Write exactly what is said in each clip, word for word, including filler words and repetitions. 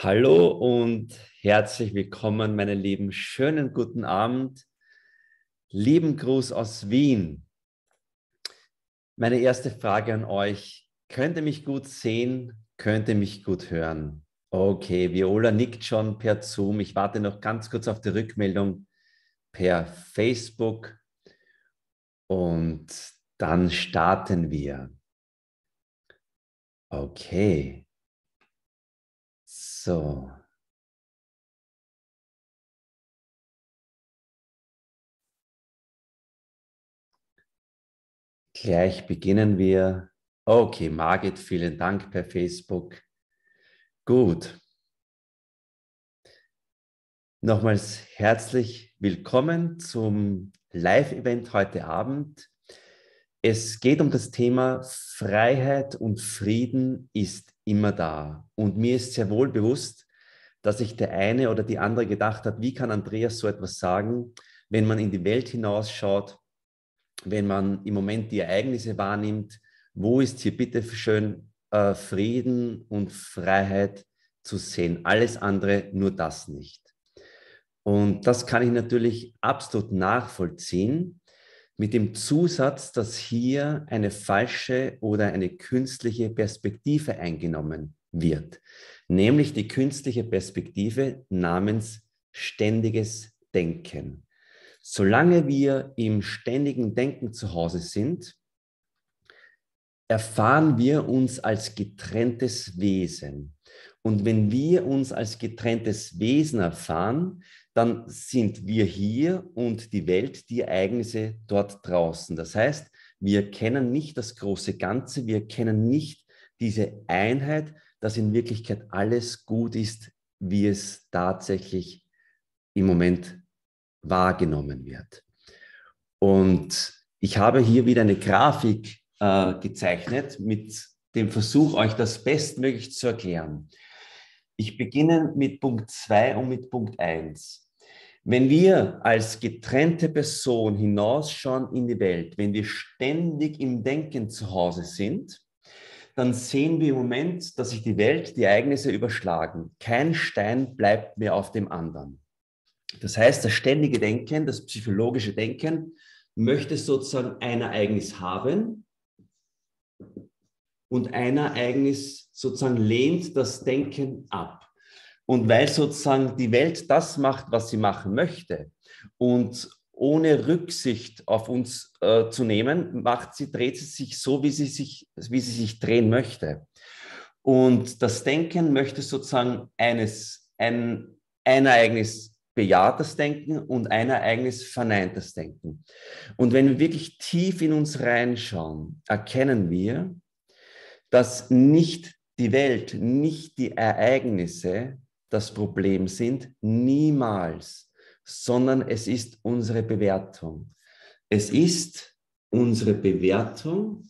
Hallo und herzlich willkommen, meine Lieben. Schönen guten Abend. Lieben Gruß aus Wien. Meine erste Frage an euch. Könnt ihr mich gut sehen? Könnt ihr mich gut hören? Okay, Viola nickt schon per Zoom. Ich warte noch ganz kurz auf die Rückmeldung per Facebook. Und dann starten wir. Okay. So. Gleich beginnen wir. Okay, Margit, vielen Dank per Facebook. Gut. Nochmals herzlich willkommen zum Live-Event heute Abend. Es geht um das Thema Freiheit und Frieden ist immer da. Und mir ist sehr wohl bewusst, dass sich der eine oder die andere gedacht hat, wie kann Andreas so etwas sagen, wenn man in die Welt hinausschaut, wenn man im Moment die Ereignisse wahrnimmt, wo ist hier bitte schön äh, Frieden und Freiheit zu sehen? Alles andere, nur das nicht. Und das kann ich natürlich absolut nachvollziehen, mit dem Zusatz, dass hier eine falsche oder eine künstliche Perspektive eingenommen wird, nämlich die künstliche Perspektive namens ständiges Denken. Solange wir im ständigen Denken zu Hause sind, erfahren wir uns als getrenntes Wesen. Und wenn wir uns als getrenntes Wesen erfahren, dann sind wir hier und die Welt, die Ereignisse dort draußen. Das heißt, wir kennen nicht das große Ganze, wir kennen nicht diese Einheit, dass in Wirklichkeit alles gut ist, wie es tatsächlich im Moment wahrgenommen wird. Und ich habe hier wieder eine Grafik äh, gezeichnet mit dem Versuch, euch das bestmöglich zu erklären. Ich beginne mit Punkt zwei und mit Punkt eins. Wenn wir als getrennte Person hinausschauen in die Welt, wenn wir ständig im Denken zu Hause sind, dann sehen wir im Moment, dass sich die Welt, die Ereignisse überschlagen. Kein Stein bleibt mehr auf dem anderen. Das heißt, das ständige Denken, das psychologische Denken, möchte sozusagen ein Ereignis haben und ein Ereignis sozusagen lehnt das Denken ab. Und weil sozusagen die Welt das macht, was sie machen möchte, und ohne Rücksicht auf uns äh, zu nehmen, macht sie, dreht sie sich so, wie sie sich, wie sie sich drehen möchte. Und das Denken möchte sozusagen eines, ein, ein Ereignis bejaht das Denken und ein Ereignis verneint das Denken. Und wenn wir wirklich tief in uns reinschauen, erkennen wir, dass nicht die Welt, nicht die Ereignisse das Problem sind, niemals, sondern es ist unsere Bewertung. Es ist unsere Bewertung,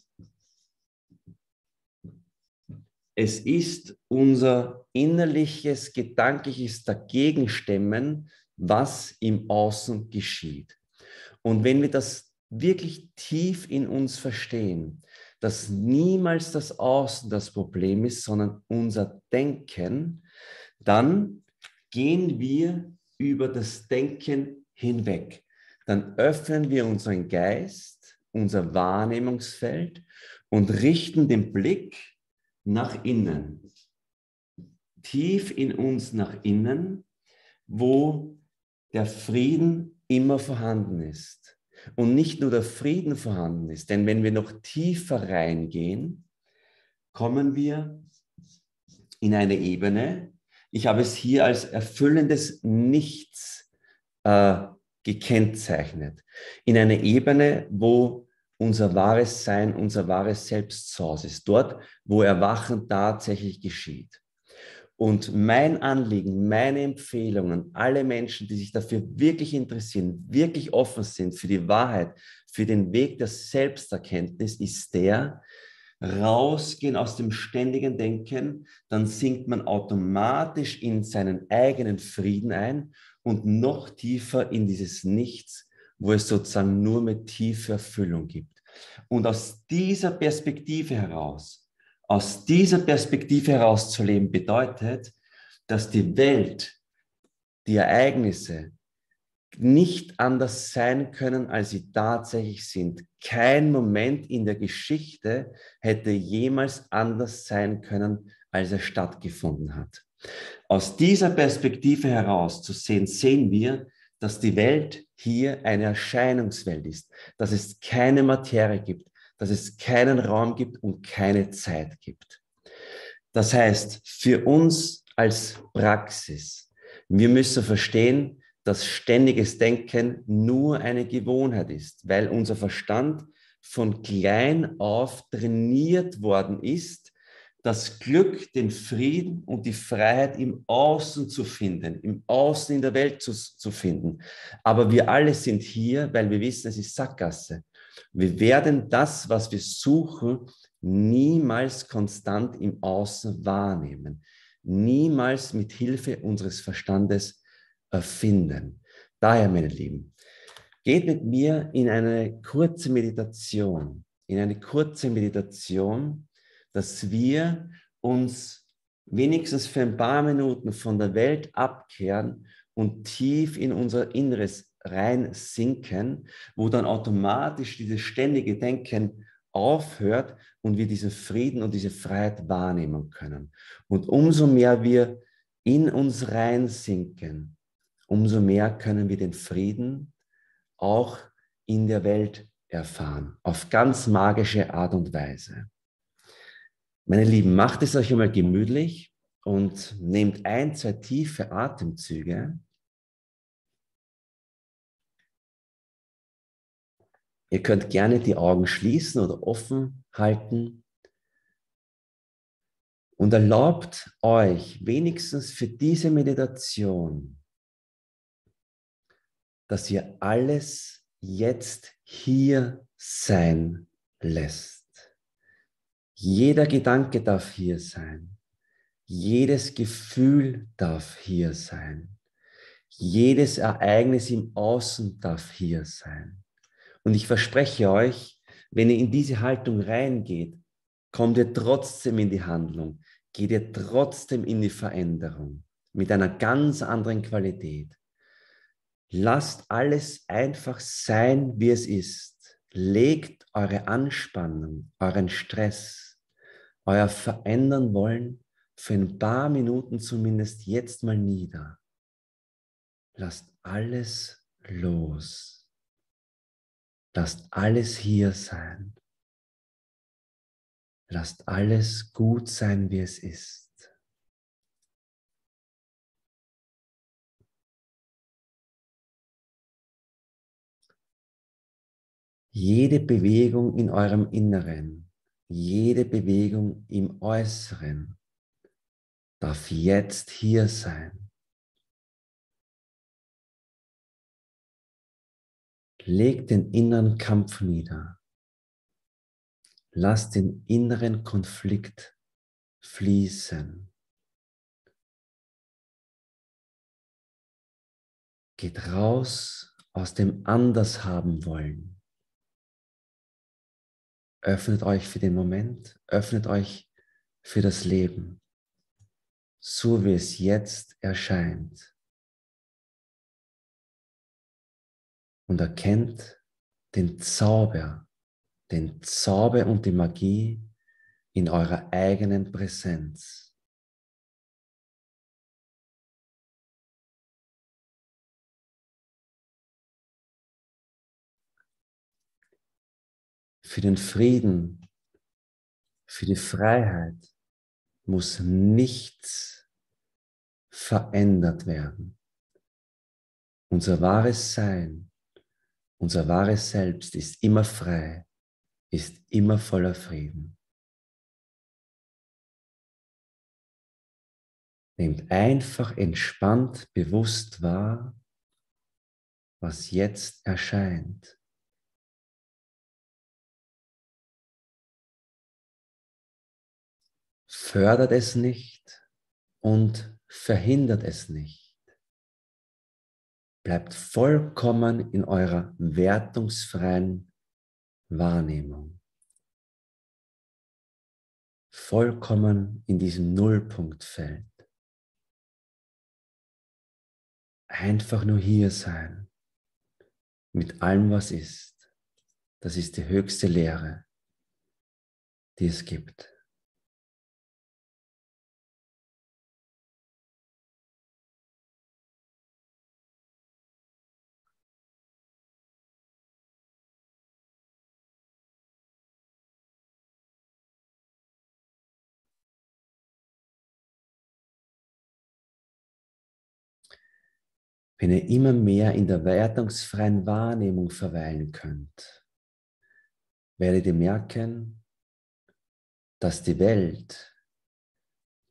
es ist unser innerliches, gedankliches Dagegenstemmen, was im Außen geschieht. Und wenn wir das wirklich tief in uns verstehen, dass niemals das Außen das Problem ist, sondern unser Denken, dann gehen wir über das Denken hinweg. Dann öffnen wir unseren Geist, unser Wahrnehmungsfeld und richten den Blick nach innen. Tief in uns nach innen, wo der Frieden immer vorhanden ist. Und nicht nur der Frieden vorhanden ist, denn wenn wir noch tiefer reingehen, kommen wir in eine Ebene. Ich habe es hier als erfüllendes Nichts äh, gekennzeichnet. In eine Ebene, wo unser wahres Sein, unser wahres Selbst zu Hause ist. Dort, wo Erwachen tatsächlich geschieht. Und mein Anliegen, meine Empfehlungen, alle Menschen, die sich dafür wirklich interessieren, wirklich offen sind für die Wahrheit, für den Weg der Selbsterkenntnis, ist der, rausgehen aus dem ständigen Denken, dann sinkt man automatisch in seinen eigenen Frieden ein und noch tiefer in dieses Nichts, wo es sozusagen nur mehr tiefe Erfüllung gibt. Und aus dieser Perspektive heraus, Aus dieser Perspektive heraus zu leben bedeutet, dass die Welt, die Ereignisse nicht anders sein können, als sie tatsächlich sind. Kein Moment in der Geschichte hätte jemals anders sein können, als er stattgefunden hat. Aus dieser Perspektive heraus zu sehen, sehen wir, dass die Welt hier eine Erscheinungswelt ist, dass es keine Materie gibt, dass es keinen Raum gibt und keine Zeit gibt. Das heißt, für uns als Praxis, wir müssen verstehen, dass ständiges Denken nur eine Gewohnheit ist, weil unser Verstand von klein auf trainiert worden ist, das Glück, den Frieden und die Freiheit im Außen zu finden, im Außen in der Welt zu, zu finden. Aber wir alle sind hier, weil wir wissen, es ist Sackgasse. Wir werden das, was wir suchen, niemals konstant im Außen wahrnehmen, niemals mit Hilfe unseres Verstandes erfinden. Daher, meine Lieben, geht mit mir in eine kurze Meditation, in eine kurze Meditation, dass wir uns wenigstens für ein paar Minuten von der Welt abkehren und tief in unser Inneres reinsinken, wo dann automatisch dieses ständige Denken aufhört und wir diesen Frieden und diese Freiheit wahrnehmen können. Und umso mehr wir in uns reinsinken, umso mehr können wir den Frieden auch in der Welt erfahren, auf ganz magische Art und Weise. Meine Lieben, macht es euch einmal gemütlich und nehmt ein, zwei tiefe Atemzüge. Ihr könnt gerne die Augen schließen oder offen halten und erlaubt euch wenigstens für diese Meditation, dass ihr alles jetzt hier sein lässt. Jeder Gedanke darf hier sein. Jedes Gefühl darf hier sein. Jedes Ereignis im Außen darf hier sein. Und ich verspreche euch, wenn ihr in diese Haltung reingeht, kommt ihr trotzdem in die Handlung, geht ihr trotzdem in die Veränderung mit einer ganz anderen Qualität. Lasst alles einfach sein, wie es ist. Legt eure Anspannung, euren Stress, euer Verändern wollen für ein paar Minuten zumindest jetzt mal nieder. Lasst alles los. Lasst alles hier sein. Lasst alles gut sein, wie es ist. Jede Bewegung in eurem Inneren, jede Bewegung im Äußeren darf jetzt hier sein. Legt den inneren Kampf nieder. Lasst den inneren Konflikt fließen. Geht raus aus dem Andershabenwollen. Öffnet euch für den Moment, öffnet euch für das Leben, so wie es jetzt erscheint. Und erkennt den Zauber, den Zauber und die Magie in eurer eigenen Präsenz. Für den Frieden, für die Freiheit muss nichts verändert werden. Unser wahres Sein, unser wahres Selbst ist immer frei, ist immer voller Frieden. Nehmt einfach entspannt, bewusst wahr, was jetzt erscheint. Fördert es nicht und verhindert es nicht. Bleibt vollkommen in eurer wertungsfreien Wahrnehmung. Vollkommen in diesem Nullpunktfeld. Einfach nur hier sein, mit allem, was ist. Das ist die höchste Lehre, die es gibt. Wenn ihr immer mehr in der wertungsfreien Wahrnehmung verweilen könnt, werdet ihr merken, dass die Welt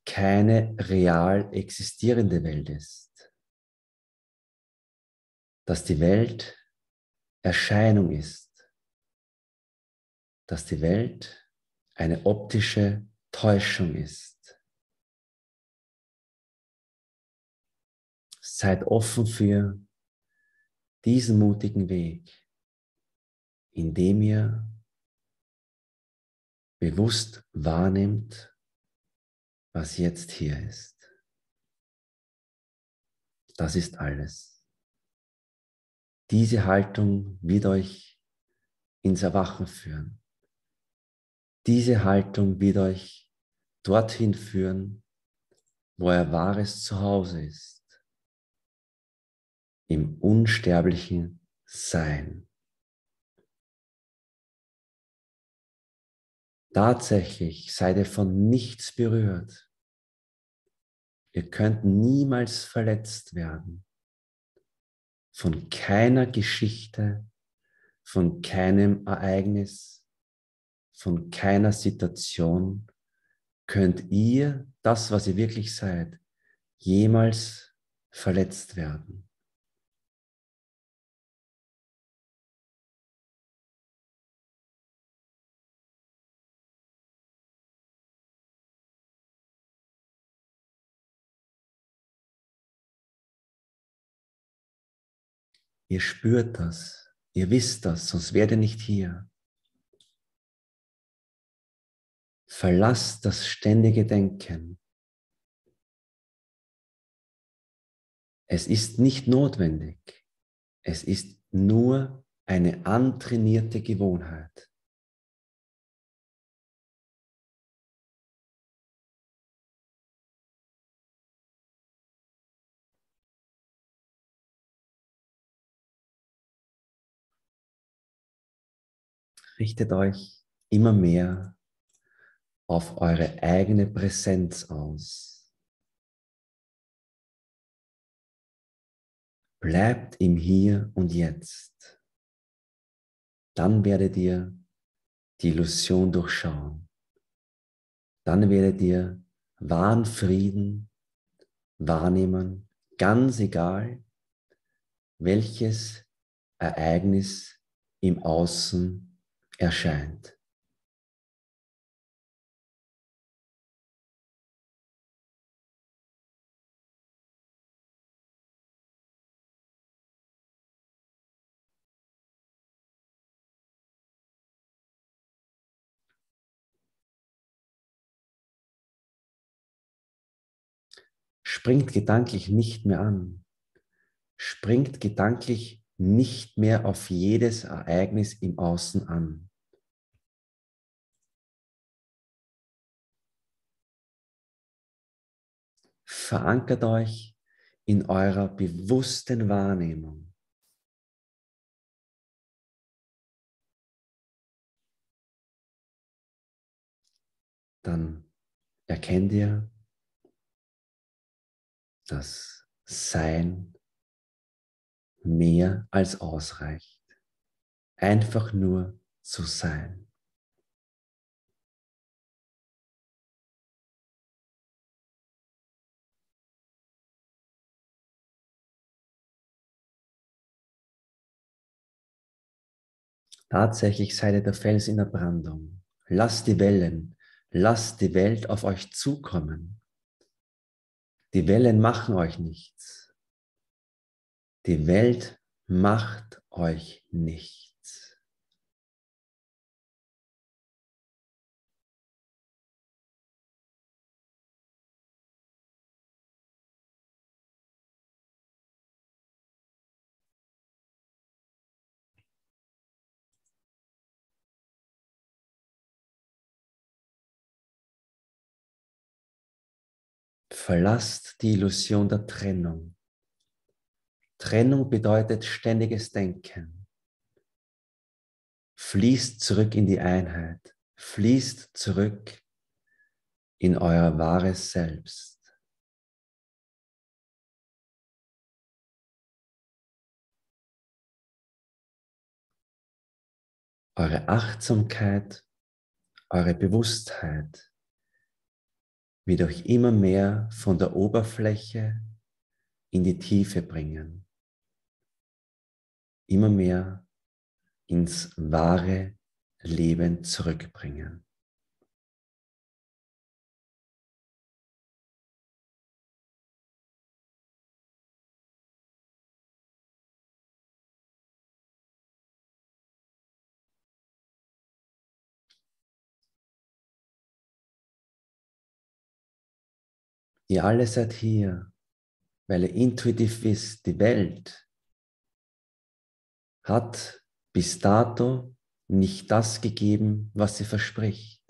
keine real existierende Welt ist. Dass die Welt Erscheinung ist. Dass die Welt eine optische Täuschung ist. Seid offen für diesen mutigen Weg, indem ihr bewusst wahrnehmt, was jetzt hier ist. Das ist alles. Diese Haltung wird euch ins Erwachen führen. Diese Haltung wird euch dorthin führen, wo euer wahres Zuhause ist. Im unsterblichen Sein. Tatsächlich seid ihr von nichts berührt. Ihr könnt niemals verletzt werden. Von keiner Geschichte, von keinem Ereignis, von keiner Situation könnt ihr, das, was ihr wirklich seid, jemals verletzt werden. Ihr spürt das, ihr wisst das, sonst wärt ihr nicht hier. Verlasst das ständige Denken. Es ist nicht notwendig. Es ist nur eine antrainierte Gewohnheit. Richtet euch immer mehr auf eure eigene Präsenz aus. Bleibt im Hier und Jetzt. Dann werdet ihr die Illusion durchschauen. Dann werdet ihr wahren Frieden wahrnehmen, ganz egal, welches Ereignis im Außen erscheint. Springt gedanklich nicht mehr an. Springt gedanklich nicht mehr auf jedes Ereignis im Außen an. Verankert euch in eurer bewussten Wahrnehmung. Dann erkennt ihr das Sein mehr als ausreicht. Einfach nur zu sein. Tatsächlich seid ihr der Fels in der Brandung. Lasst die Wellen, lasst die Welt auf euch zukommen. Die Wellen machen euch nichts. Die Welt macht euch nichts. Verlasst die Illusion der Trennung. Trennung bedeutet ständiges Denken. Fließt zurück in die Einheit. Fließt zurück in euer wahres Selbst. Eure Achtsamkeit, eure Bewusstheit wird euch immer mehr von der Oberfläche in die Tiefe bringen. Immer mehr ins wahre Leben zurückbringen. Ihr alle seid hier, weil ihr intuitiv wisst, die Welt hat bis dato nicht das gegeben, was sie verspricht.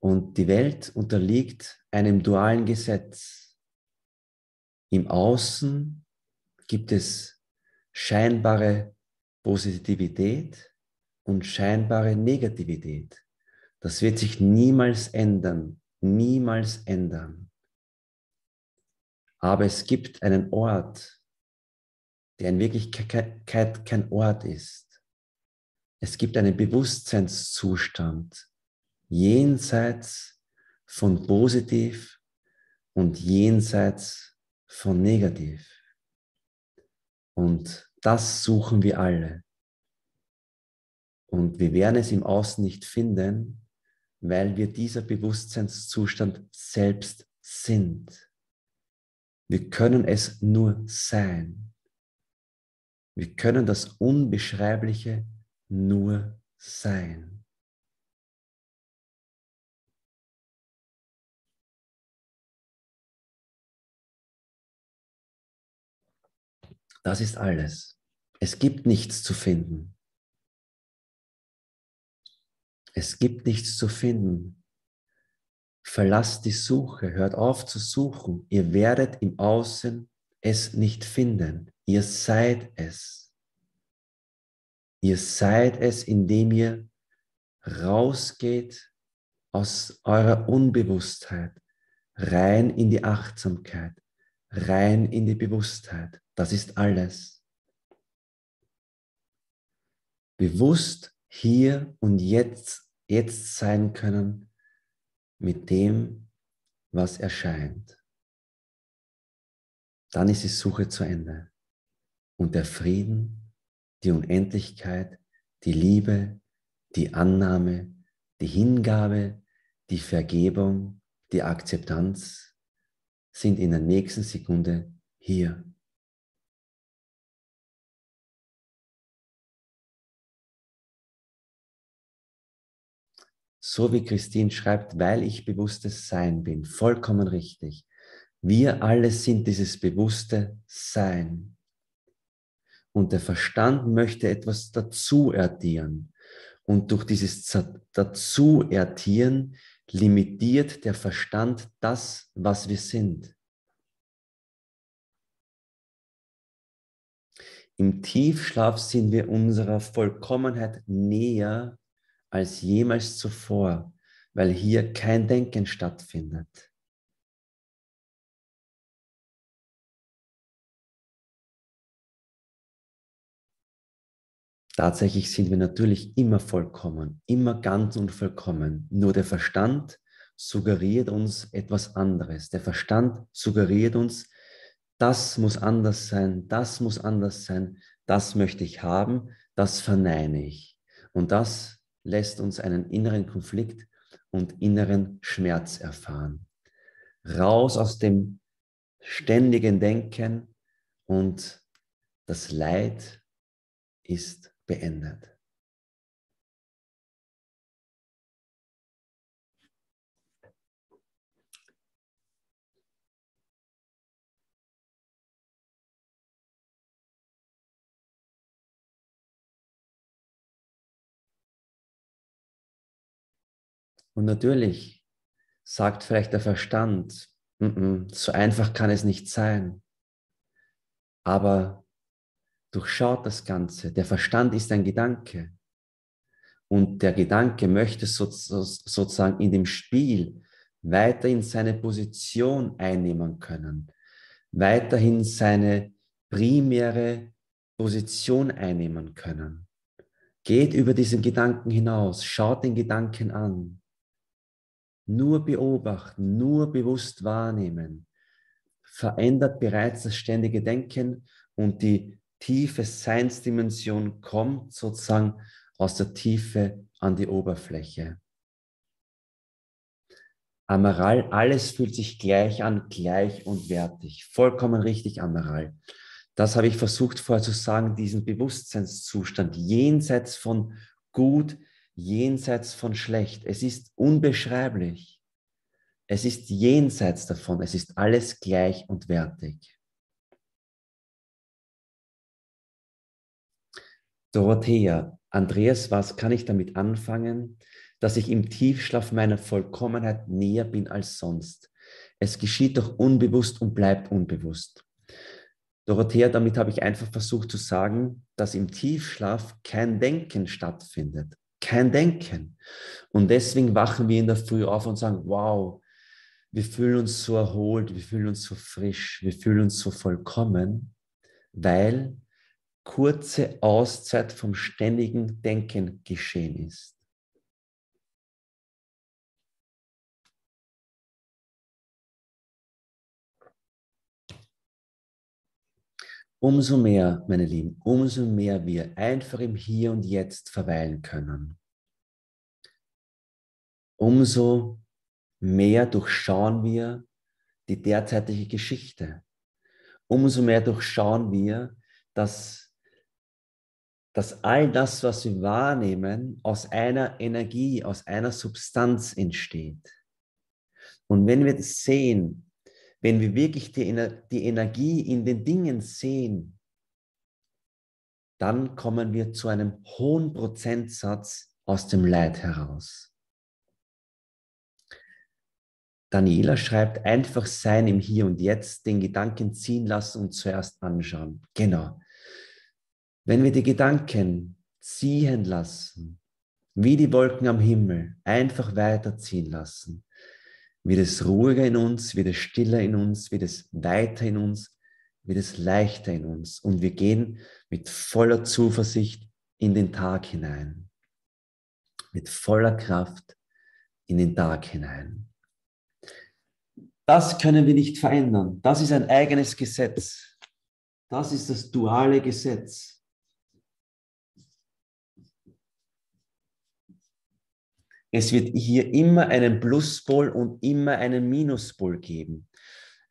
Und die Welt unterliegt einem dualen Gesetz. Im Außen gibt es scheinbare Positivität und scheinbare Negativität. Das wird sich niemals ändern, niemals ändern. Aber es gibt einen Ort, der in Wirklichkeit kein Ort ist. Es gibt einen Bewusstseinszustand jenseits von positiv und jenseits von negativ. Und das suchen wir alle. Und wir werden es im Außen nicht finden, weil wir dieser Bewusstseinszustand selbst sind. Wir können es nur sein. Wir können das Unbeschreibliche nur sein. Das ist alles. Es gibt nichts zu finden. Es gibt nichts zu finden. Verlasst die Suche, hört auf zu suchen. Ihr werdet im Außen es nicht finden. Ihr seid es. Ihr seid es, indem ihr rausgeht aus eurer Unbewusstheit, rein in die Achtsamkeit, rein in die Bewusstheit. Das ist alles. Bewusst hier und jetzt, jetzt sein können, mit dem, was erscheint. Dann ist die Suche zu Ende. Und der Frieden, die Unendlichkeit, die Liebe, die Annahme, die Hingabe, die Vergebung, die Akzeptanz sind in der nächsten Sekunde hier. So wie Christine schreibt, weil ich bewusstes Sein bin. Vollkommen richtig. Wir alle sind dieses bewusste Sein. Und der Verstand möchte etwas dazu addieren. Und durch dieses dazu addieren limitiert der Verstand das, was wir sind. Im Tiefschlaf sind wir unserer Vollkommenheit näher als jemals zuvor, weil hier kein Denken stattfindet. Tatsächlich sind wir natürlich immer vollkommen, immer ganz und vollkommen. Nur der Verstand suggeriert uns etwas anderes. Der Verstand suggeriert uns, das muss anders sein, das muss anders sein, das möchte ich haben, das verneine ich. Und das lässt uns einen inneren Konflikt und inneren Schmerz erfahren. Raus aus dem ständigen Denken und das Leid ist beendet. Und natürlich sagt vielleicht der Verstand, So einfach kann es nicht sein. Aber durchschaut das Ganze. Der Verstand ist ein Gedanke. Und der Gedanke möchte sozusagen in dem Spiel weiterhin seine Position einnehmen können, weiterhin seine primäre Position einnehmen können. Geht über diesen Gedanken hinaus, schaut den Gedanken an. Nur beobachten, nur bewusst wahrnehmen, verändert bereits das ständige Denken und die tiefe Seinsdimension kommt sozusagen aus der Tiefe an die Oberfläche. Amaral, alles fühlt sich gleich an, gleich und wertig. Vollkommen richtig, Amaral. Das habe ich versucht vorher zu sagen, diesen Bewusstseinszustand, jenseits von gut, jenseits von schlecht. Es ist unbeschreiblich. Es ist jenseits davon. Es ist alles gleich und wertig. Dorothea, Andreas, was kann ich damit anfangen, dass ich im Tiefschlaf meiner Vollkommenheit näher bin als sonst? Es geschieht doch unbewusst und bleibt unbewusst. Dorothea, damit habe ich einfach versucht zu sagen, dass im Tiefschlaf kein Denken stattfindet. Kein Denken. Und deswegen wachen wir in der Früh auf und sagen, wow, wir fühlen uns so erholt, wir fühlen uns so frisch, wir fühlen uns so vollkommen, weil kurze Auszeit vom ständigen Denken geschehen ist. Umso mehr, meine Lieben, umso mehr wir einfach im Hier und Jetzt verweilen können, umso mehr durchschauen wir die derzeitige Geschichte, umso mehr durchschauen wir, dass dass all das, was wir wahrnehmen, aus einer Energie, aus einer Substanz entsteht. Und wenn wir das sehen, wenn wir wirklich die, die Energie in den Dingen sehen, dann kommen wir zu einem hohen Prozentsatz aus dem Leid heraus. Daniela schreibt, einfach sein im Hier und Jetzt, den Gedanken ziehen lassen und zuerst anschauen. Genau. Wenn wir die Gedanken ziehen lassen, wie die Wolken am Himmel, einfach weiterziehen lassen, wird es ruhiger in uns, wird es stiller in uns, wird es weiter in uns, wird es leichter in uns. Und wir gehen mit voller Zuversicht in den Tag hinein. Mit voller Kraft in den Tag hinein. Das können wir nicht verändern. Das ist ein eigenes Gesetz. Das ist das duale Gesetz. Es wird hier immer einen Pluspol und immer einen Minuspol geben,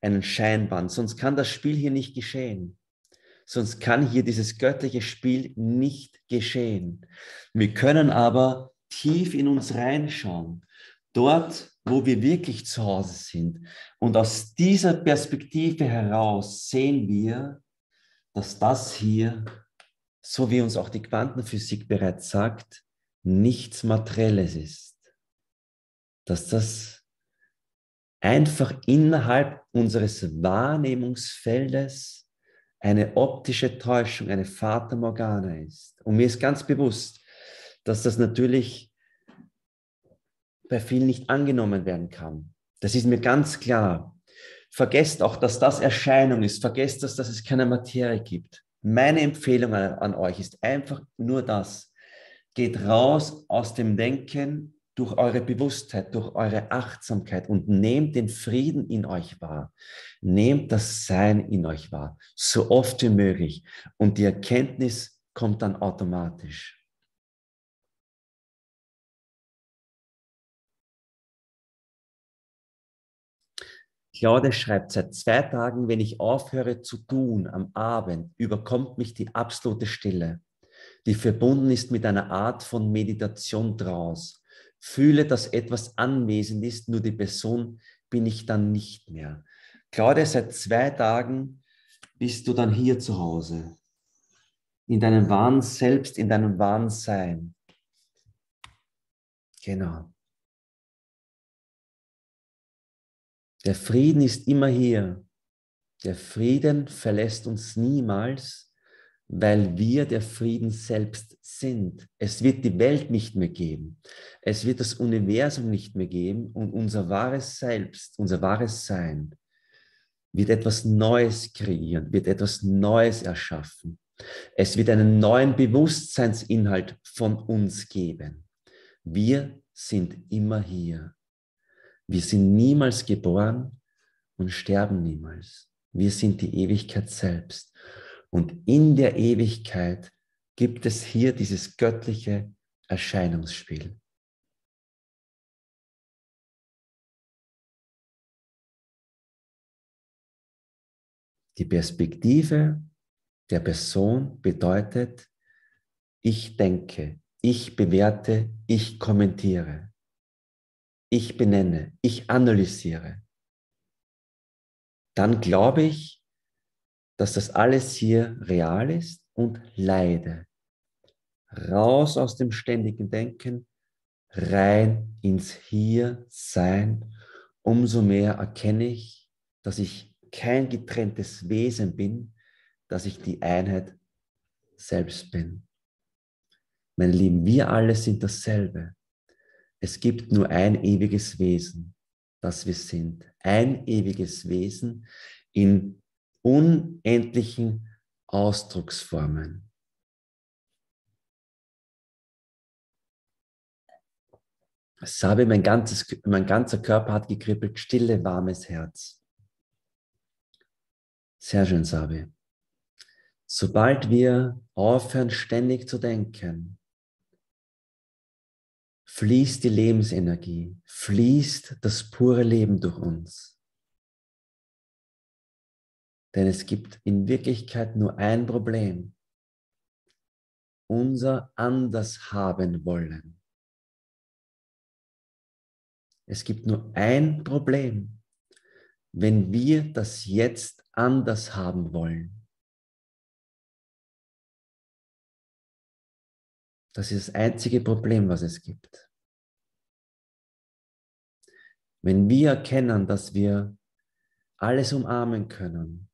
einen scheinbaren. Sonst kann das Spiel hier nicht geschehen. Sonst kann hier dieses göttliche Spiel nicht geschehen. Wir können aber tief in uns reinschauen, dort, wo wir wirklich zu Hause sind. Und aus dieser Perspektive heraus sehen wir, dass das hier, so wie uns auch die Quantenphysik bereits sagt, nichts Materielles ist, dass das einfach innerhalb unseres Wahrnehmungsfeldes eine optische Täuschung, eine Fata Morgana ist. Und mir ist ganz bewusst, dass das natürlich bei vielen nicht angenommen werden kann. Das ist mir ganz klar. Vergesst auch, dass das Erscheinung ist. Vergesst das, dass es keine Materie gibt. Meine Empfehlung an, an euch ist einfach nur das. Geht raus aus dem Denken durch eure Bewusstheit, durch eure Achtsamkeit und nehmt den Frieden in euch wahr. Nehmt das Sein in euch wahr, so oft wie möglich. Und die Erkenntnis kommt dann automatisch. Claudia schreibt, seit zwei Tagen, wenn ich aufhöre zu tun am Abend, überkommt mich die absolute Stille, die verbunden ist mit einer Art von Meditation draus. Fühle, dass etwas anwesend ist, nur die Person bin ich dann nicht mehr. Claudia, seit zwei Tagen bist du dann hier zu Hause, in deinem wahren Selbst, in deinem wahren Sein. Genau. Der Frieden ist immer hier. Der Frieden verlässt uns niemals, weil wir der Frieden selbst sind. Es wird die Welt nicht mehr geben. Es wird das Universum nicht mehr geben. Und unser wahres Selbst, unser wahres Sein wird etwas Neues kreieren, wird etwas Neues erschaffen. Es wird einen neuen Bewusstseinsinhalt von uns geben. Wir sind immer hier. Wir sind niemals geboren und sterben niemals. Wir sind die Ewigkeit selbst. Und in der Ewigkeit gibt es hier dieses göttliche Erscheinungsspiel. Die Perspektive der Person bedeutet, ich denke, ich bewerte, ich kommentiere, ich benenne, ich analysiere. Dann glaube ich, dass das alles hier real ist und leide. Raus aus dem ständigen Denken, rein ins Hier-Sein. Umso mehr erkenne ich, dass ich kein getrenntes Wesen bin, dass ich die Einheit selbst bin. Meine Lieben, wir alle sind dasselbe. Es gibt nur ein ewiges Wesen, das wir sind. Ein ewiges Wesen in unendlichen Ausdrucksformen. Sabi, mein, ganzes, mein ganzer Körper hat gekribbelt, stille, warmes Herz. Sehr schön, Sabi. Sobald wir aufhören, ständig zu denken, fließt die Lebensenergie, fließt das pure Leben durch uns. Denn es gibt in Wirklichkeit nur ein Problem. Unser Anders haben wollen. Es gibt nur ein Problem, wenn wir das jetzt anders haben wollen. Das ist das einzige Problem, was es gibt. Wenn wir erkennen, dass wir alles umarmen können,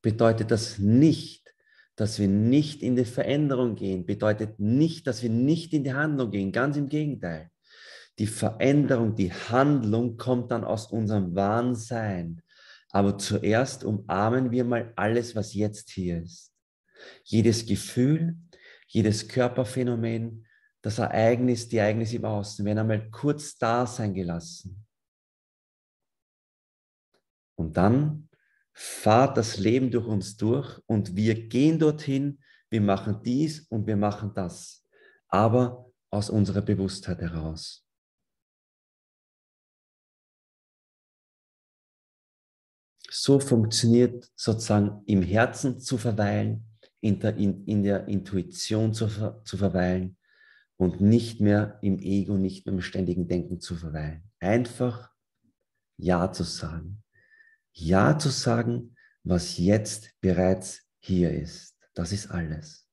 bedeutet das nicht, dass wir nicht in die Veränderung gehen, bedeutet nicht, dass wir nicht in die Handlung gehen, ganz im Gegenteil. Die Veränderung, die Handlung kommt dann aus unserem wahren Sein. Aber zuerst umarmen wir mal alles, was jetzt hier ist. Jedes Gefühl, jedes Körperphänomen, das Ereignis, die Ereignisse im Außen werden einmal kurz da sein gelassen. Und dann fährt das Leben durch uns durch und wir gehen dorthin, wir machen dies und wir machen das, aber aus unserer Bewusstheit heraus. So funktioniert sozusagen im Herzen zu verweilen, in der, in, in der Intuition zu, ver, zu verweilen und nicht mehr im Ego, nicht mehr im ständigen Denken zu verweilen. Einfach Ja zu sagen. Ja zu sagen, was jetzt bereits hier ist. Das ist alles.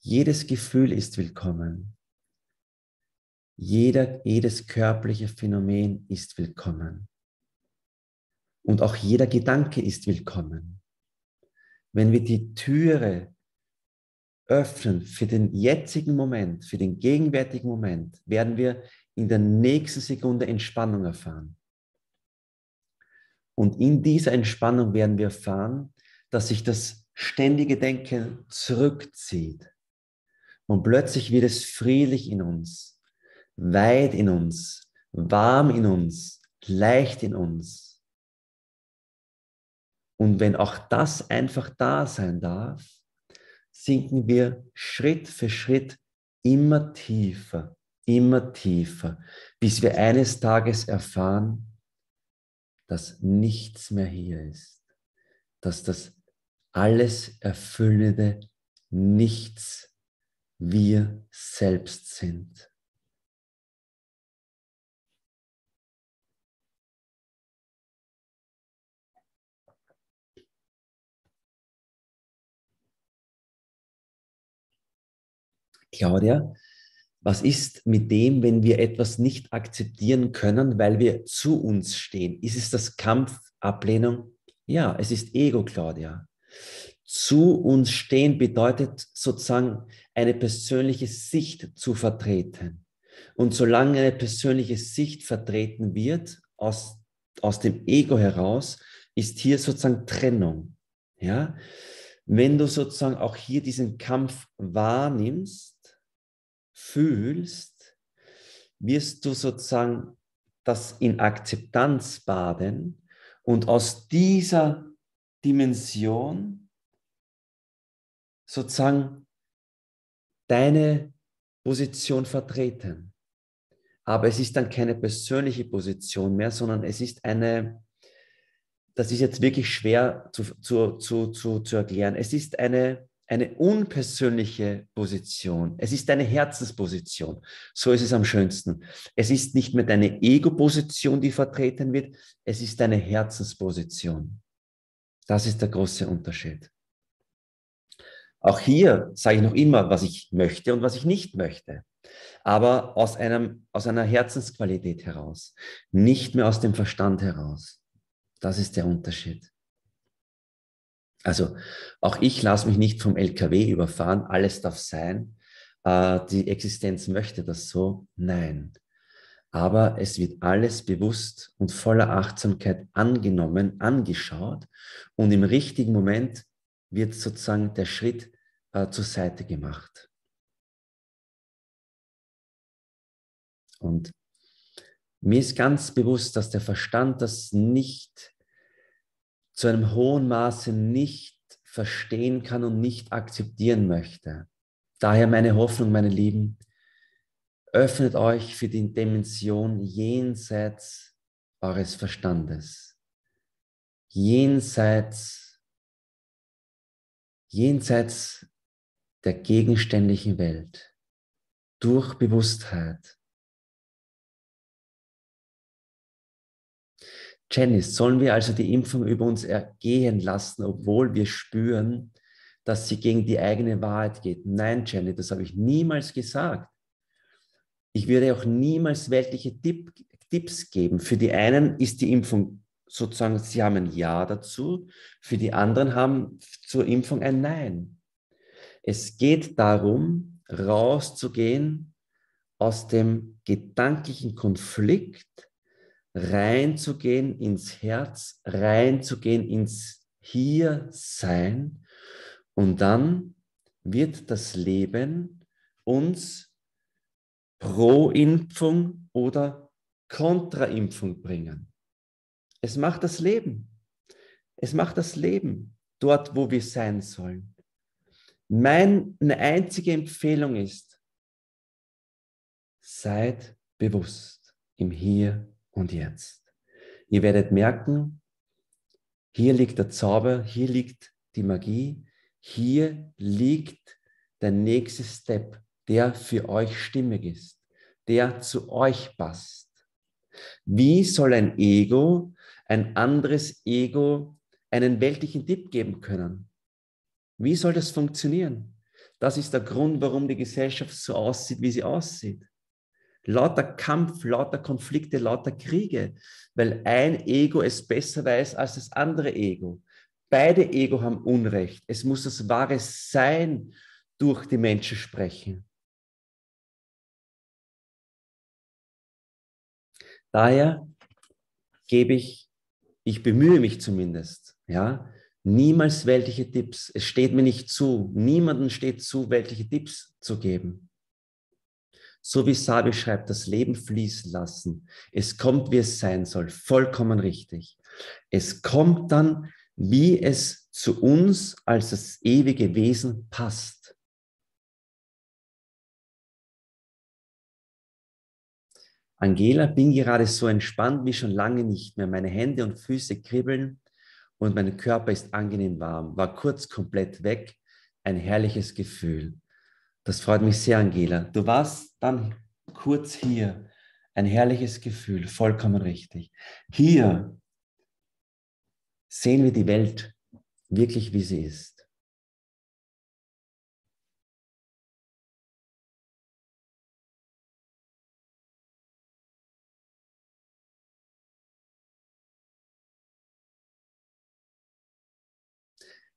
Jedes Gefühl ist willkommen. Jeder, jedes körperliche Phänomen ist willkommen. Und auch jeder Gedanke ist willkommen. Wenn wir die Türe öffnen für den jetzigen Moment, für den gegenwärtigen Moment, werden wir in der nächsten Sekunde Entspannung erfahren. Und in dieser Entspannung werden wir erfahren, dass sich das ständige Denken zurückzieht. Und plötzlich wird es friedlich in uns, weit in uns, warm in uns, leicht in uns. Und wenn auch das einfach da sein darf, sinken wir Schritt für Schritt immer tiefer, immer tiefer, bis wir eines Tages erfahren, dass nichts mehr hier ist, dass das alles erfüllende Nichts wir selbst sind. Claudia, was ist mit dem, wenn wir etwas nicht akzeptieren können, weil wir zu uns stehen? Ist es das Kampf, Ablehnung? Ja, es ist Ego, Claudia. Zu uns stehen bedeutet sozusagen eine persönliche Sicht zu vertreten. Und solange eine persönliche Sicht vertreten wird, aus, aus dem Ego heraus, ist hier sozusagen Trennung. Ja? Wenn du sozusagen auch hier diesen Kampf wahrnimmst, fühlst, wirst du sozusagen das in Akzeptanz baden und aus dieser Dimension sozusagen deine Position vertreten. Aber es ist dann keine persönliche Position mehr, sondern es ist eine, das ist jetzt wirklich schwer zu, zu, zu, zu, zu erklären, es ist eine, eine unpersönliche Position, es ist eine Herzensposition, so ist es am schönsten. Es ist nicht mehr deine Ego-Position, die vertreten wird, es ist deine Herzensposition. Das ist der große Unterschied. Auch hier sage ich noch immer, was ich möchte und was ich nicht möchte, aber aus, einem, aus einer Herzensqualität heraus, nicht mehr aus dem Verstand heraus. Das ist der Unterschied. Also auch ich lasse mich nicht vom L K W überfahren, alles darf sein, äh, die Existenz möchte das so, nein. Aber es wird alles bewusst und voller Achtsamkeit angenommen, angeschaut und im richtigen Moment wird sozusagen der Schritt äh, zur Seite gemacht. Und mir ist ganz bewusst, dass der Verstand das nicht zu einem hohen Maße nicht verstehen kann und nicht akzeptieren möchte. Daher meine Hoffnung, meine Lieben, öffnet euch für die Dimension jenseits eures Verstandes. Jenseits Jenseits der gegenständlichen Welt, durch Bewusstheit. Janice, sollen wir also die Impfung über uns ergehen lassen, obwohl wir spüren, dass sie gegen die eigene Wahrheit geht? Nein, Janice, das habe ich niemals gesagt. Ich würde auch niemals weltliche Tipp, Tipps geben. Für die einen ist die Impfung sozusagen, sie haben ein Ja dazu, für die anderen haben zur Impfung ein Nein. Es geht darum, rauszugehen aus dem gedanklichen Konflikt, reinzugehen ins Herz, reinzugehen ins Hiersein und dann wird das Leben uns pro Impfung oder kontra Impfung bringen. Es macht das Leben. Es macht das Leben dort, wo wir sein sollen. Meine einzige Empfehlung ist, seid bewusst im Hier und Jetzt. Ihr werdet merken, hier liegt der Zauber, hier liegt die Magie, hier liegt der nächste Step, der für euch stimmig ist, der zu euch passt. Wie soll ein Ego ein anderes Ego einen weltlichen Tipp geben können? Wie soll das funktionieren? Das ist der Grund, warum die Gesellschaft so aussieht, wie sie aussieht. Lauter Kampf, lauter Konflikte, lauter Kriege, weil ein Ego es besser weiß als das andere Ego. Beide Ego haben Unrecht. Es muss das wahre Sein durch die Menschen sprechen. Daher gebe ich Ich bemühe mich zumindest, ja, niemals weltliche Tipps. Es steht mir nicht zu, niemandem steht zu, weltliche Tipps zu geben. So wie Sabi schreibt, das Leben fließen lassen. Es kommt, wie es sein soll, vollkommen richtig. Es kommt dann, wie es zu uns als das ewige Wesen passt. Angela, bin gerade so entspannt wie schon lange nicht mehr. Meine Hände und Füße kribbeln und mein Körper ist angenehm warm. War kurz komplett weg. Ein herrliches Gefühl. Das freut mich sehr, Angela. Du warst dann kurz hier. Ein herrliches Gefühl, vollkommen richtig. Hier sehen wir die Welt wirklich, wie sie ist.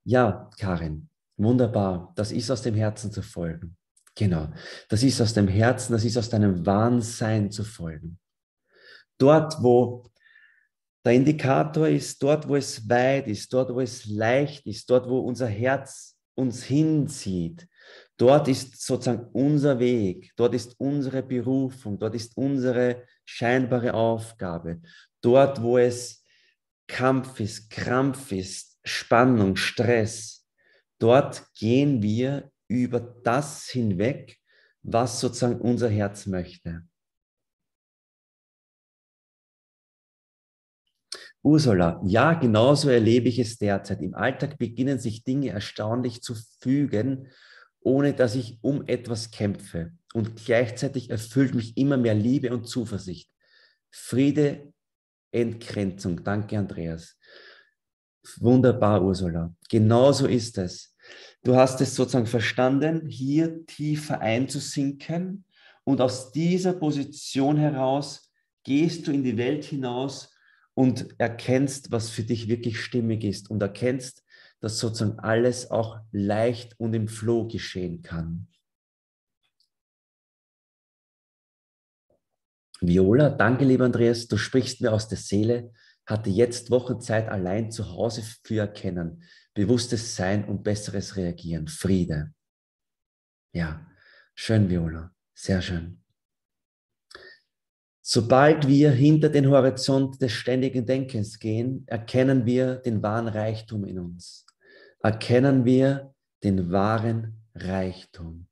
Ja, Karin, wunderbar. Das ist aus dem Herzen zu folgen. Genau, das ist aus dem Herzen, das ist aus deinem Wahnsein zu folgen. Dort, wo der Indikator ist, dort, wo es weit ist, dort, wo es leicht ist, dort, wo unser Herz uns hinzieht, dort ist sozusagen unser Weg, dort ist unsere Berufung, dort ist unsere scheinbare Aufgabe. Dort, wo es Kampf ist, Krampf ist, Spannung, Stress, dort gehen wir über das hinweg, was sozusagen unser Herz möchte. Ursula, ja, genauso erlebe ich es derzeit. Im Alltag beginnen sich Dinge erstaunlich zu fügen, ohne dass ich um etwas kämpfe. Und gleichzeitig erfüllt mich immer mehr Liebe und Zuversicht. Friede, Entgrenzung. Danke, Andreas. Wunderbar, Ursula. Genauso ist es. Du hast es sozusagen verstanden, hier tiefer einzusinken. Und aus dieser Position heraus gehst du in die Welt hinaus und erkennst, was für dich wirklich stimmig ist und erkennst, dass sozusagen alles auch leicht und im Flow geschehen kann. Viola, danke, lieber Andreas, du sprichst mir aus der Seele, hatte jetzt Wochen Zeit allein zu Hause für Erkennen, bewusstes Sein und besseres Reagieren, Friede. Ja, schön, Viola, sehr schön. Sobald wir hinter den Horizont des ständigen Denkens gehen, erkennen wir den wahren Reichtum in uns. Erkennen wir den wahren Reichtum.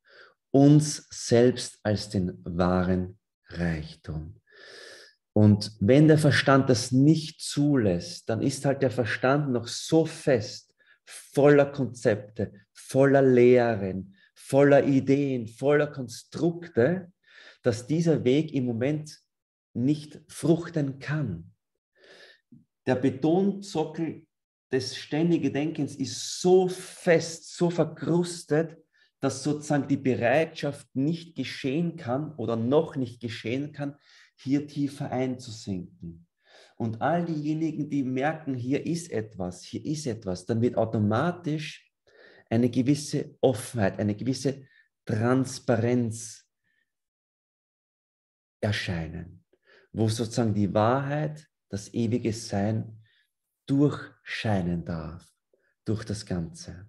Uns selbst als den wahren Reichtum. Und wenn der Verstand das nicht zulässt, dann ist halt der Verstand noch so fest, voller Konzepte, voller Lehren, voller Ideen, voller Konstrukte, dass dieser Weg im Moment nicht fruchten kann. Der Betonzockel des ständigen Denkens ist so fest, so verkrustet, dass sozusagen die Bereitschaft nicht geschehen kann oder noch nicht geschehen kann, hier tiefer einzusinken. Und all diejenigen, die merken, hier ist etwas, hier ist etwas, dann wird automatisch eine gewisse Offenheit, eine gewisse Transparenz erscheinen, wo sozusagen die Wahrheit, das ewige Sein durchscheinen darf, durch das Ganze.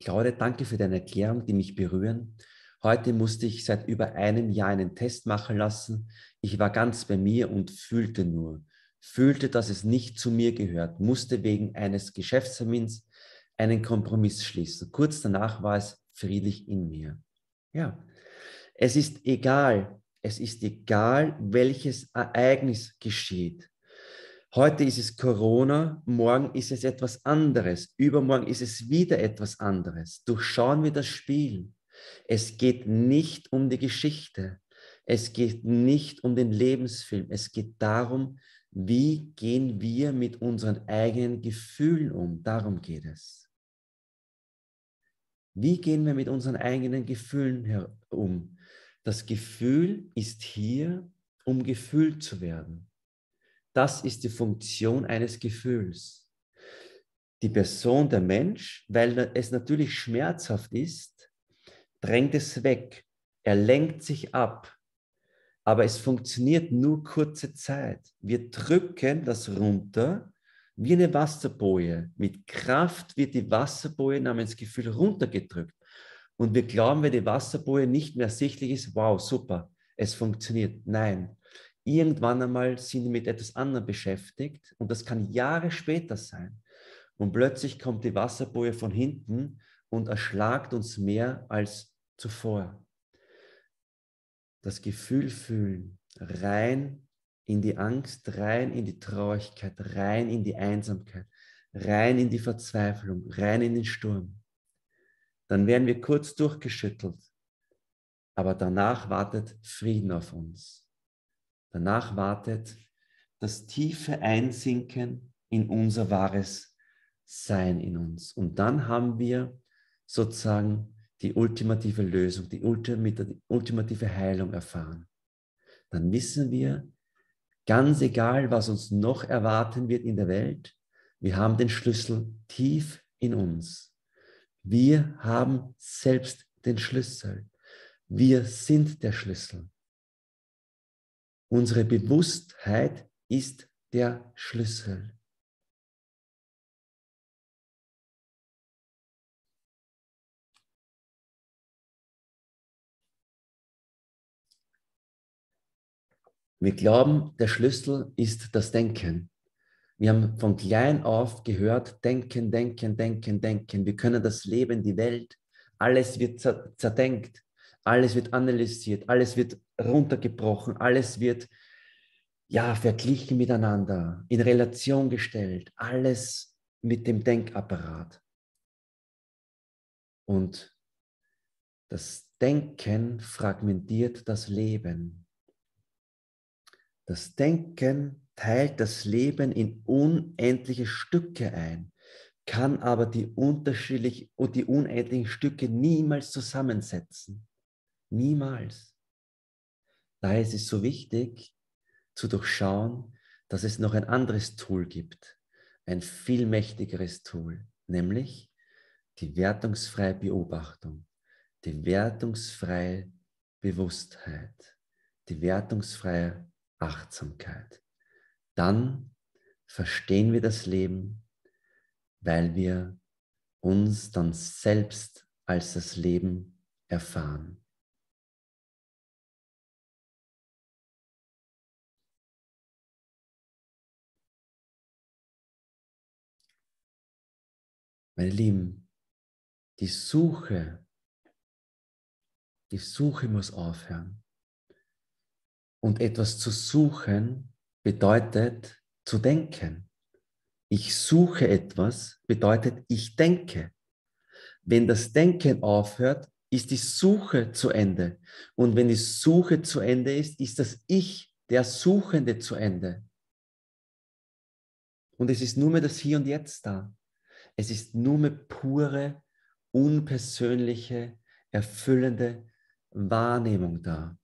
Claudia, danke für deine Erklärung, die mich berühren. Heute musste ich seit über einem Jahr einen Test machen lassen. Ich war ganz bei mir und fühlte nur. Fühlte, dass es nicht zu mir gehört, musste wegen eines Geschäftstermins einen Kompromiss schließen. Kurz danach war es friedlich in mir. Ja, es ist egal, es ist egal, welches Ereignis geschieht. Heute ist es Corona, morgen ist es etwas anderes, übermorgen ist es wieder etwas anderes. Durchschauen wir das Spiel. Es geht nicht um die Geschichte, es geht nicht um den Lebensfilm, es geht darum, wie gehen wir mit unseren eigenen Gefühlen um? Darum geht es. Wie gehen wir mit unseren eigenen Gefühlen um? Das Gefühl ist hier, um gefühlt zu werden. Das ist die Funktion eines Gefühls. Die Person, der Mensch, weil es natürlich schmerzhaft ist, drängt es weg. Er lenkt sich ab. Aber es funktioniert nur kurze Zeit. Wir drücken das runter wie eine Wasserboje. Mit Kraft wird die Wasserboje namens Gefühl runtergedrückt. Und wir glauben, wenn die Wasserboje nicht mehr sichtlich ist, wow, super, es funktioniert. Nein, irgendwann einmal sind wir mit etwas anderem beschäftigt und das kann Jahre später sein. Und plötzlich kommt die Wasserboje von hinten und erschlagt uns mehr als zuvor. Das Gefühl fühlen, rein in die Angst, rein in die Traurigkeit, rein in die Einsamkeit, rein in die Verzweiflung, rein in den Sturm. Dann werden wir kurz durchgeschüttelt, aber danach wartet Frieden auf uns. Danach wartet das tiefe Einsinken in unser wahres Sein in uns. Und dann haben wir sozusagen die ultimative Lösung, die ultimative Heilung erfahren, dann wissen wir, ganz egal, was uns noch erwarten wird in der Welt, wir haben den Schlüssel tief in uns. Wir haben selbst den Schlüssel. Wir sind der Schlüssel. Unsere Bewusstheit ist der Schlüssel. Wir glauben, der Schlüssel ist das Denken. Wir haben von klein auf gehört, denken, denken, denken, denken. Wir können das Leben, die Welt, alles wird zerdenkt, alles wird analysiert, alles wird runtergebrochen, alles wird ja, verglichen miteinander, in Relation gestellt, alles mit dem Denkapparat. Und das Denken fragmentiert das Leben. Das Denken teilt das Leben in unendliche Stücke ein, kann aber die unterschiedlichen und die unendlichen Stücke niemals zusammensetzen. Niemals. Daher ist es so wichtig, zu durchschauen, dass es noch ein anderes Tool gibt, ein viel mächtigeres Tool, nämlich die wertungsfreie Beobachtung, die wertungsfreie Bewusstheit, die wertungsfreie Achtsamkeit. Dann verstehen wir das Leben, weil wir uns dann selbst als das Leben erfahren. Meine Lieben, die Suche, die Suche muss aufhören. Und etwas zu suchen bedeutet zu denken. Ich suche etwas bedeutet, ich denke. Wenn das Denken aufhört, ist die Suche zu Ende. Und wenn die Suche zu Ende ist, ist das Ich, der Suchende, zu Ende. Und es ist nur mehr das Hier und Jetzt da. Es ist nur mehr pure, unpersönliche, erfüllende Wahrnehmung da.